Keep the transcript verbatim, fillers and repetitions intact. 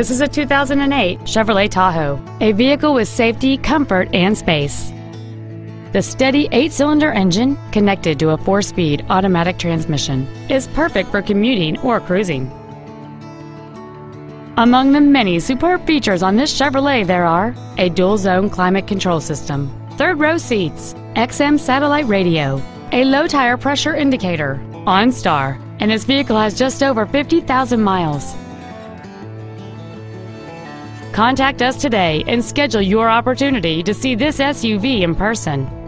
This is a two thousand eight Chevrolet Tahoe, a vehicle with safety, comfort, and space. The steady eight-cylinder engine, connected to a four-speed automatic transmission, is perfect for commuting or cruising. Among the many superb features on this Chevrolet there are a dual-zone climate control system, third-row seats, X M satellite radio, a low-tire pressure indicator, OnStar, and this vehicle has just over fifty thousand miles. Contact us today and schedule your opportunity to see this S U V in person.